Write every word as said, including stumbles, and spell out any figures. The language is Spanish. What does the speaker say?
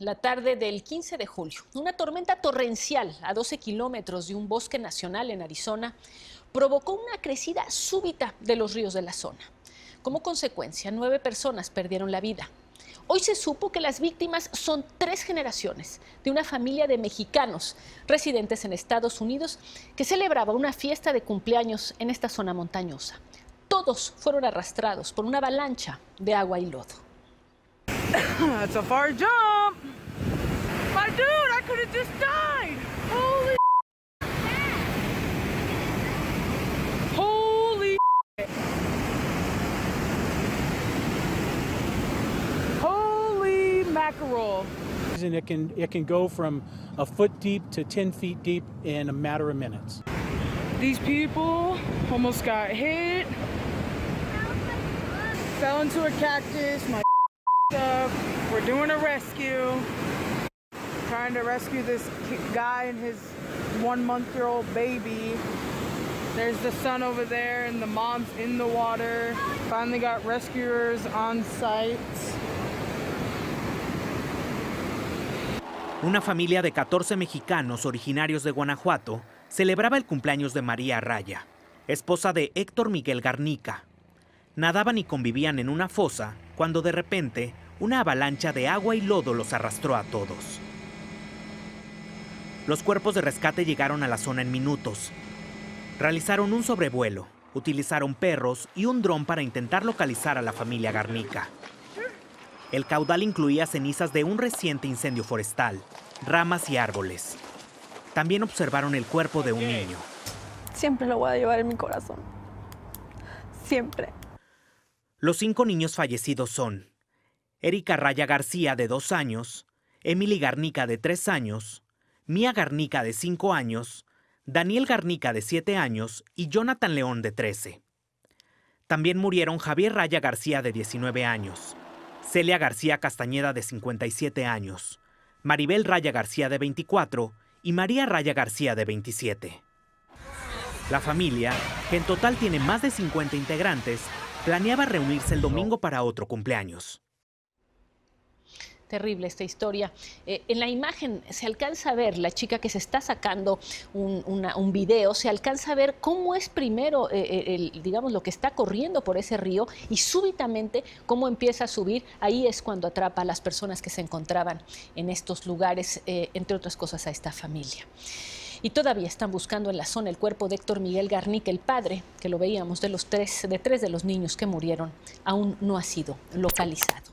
La tarde del quince de julio, una tormenta torrencial a doce kilómetros de un bosque nacional en Arizona provocó una crecida súbita de los ríos de la zona. Como consecuencia, nueve personas perdieron la vida. Hoy se supo que las víctimas son tres generaciones de una familia de mexicanos residentes en Estados Unidos que celebraba una fiesta de cumpleaños en esta zona montañosa. Todos fueron arrastrados por una avalancha de agua y lodo. That's a far jump. My dude, I could have just died. Holy shit. Holy shit. Holy mackerel. And it can it can go from a foot deep to ten feet deep in a matter of minutes. These people almost got hit. Fell into a cactus. My up. We're doing a rescue, trying to rescue this guy and his one-month-year-old baby. There's the son over there and the mom's in the water. Finally got rescuers on site. Una familia de catorce mexicanos originarios de Guanajuato celebraba el cumpleaños de María Raya, esposa de Héctor Miguel Garnica. Nadaban y convivían en una fosa cuando de repente una avalancha de agua y lodo los arrastró a todos. Los cuerpos de rescate llegaron a la zona en minutos. Realizaron un sobrevuelo, utilizaron perros y un dron para intentar localizar a la familia Garnica. El caudal incluía cenizas de un reciente incendio forestal, ramas y árboles. También observaron el cuerpo de un niño. Siempre lo voy a llevar en mi corazón. Siempre. Los cinco niños fallecidos son Erika Raya García, de dos años, Emily Garnica, de tres años, Mía Garnica, de cinco años, Daniel Garnica, de siete años y Jonathan León, de trece. También murieron Javier Raya García, de diecinueve años, Celia García Castañeda, de cincuenta y siete años, Maribel Raya García, de veinticuatro y María Raya García, de veintisiete. La familia, que en total tiene más de cincuenta integrantes, planeaba reunirse el domingo para otro cumpleaños. Terrible esta historia. Eh, en la imagen se alcanza a ver la chica que se está sacando un, una, un video, se alcanza a ver cómo es primero, eh, el, digamos, lo que está corriendo por ese río y súbitamente cómo empieza a subir. Ahí es cuando atrapa a las personas que se encontraban en estos lugares, eh, entre otras cosas a esta familia. Y todavía están buscando en la zona el cuerpo de Héctor Miguel Garnica, el padre, que lo veíamos, de los tres, de tres de los niños que murieron, aún no ha sido localizado.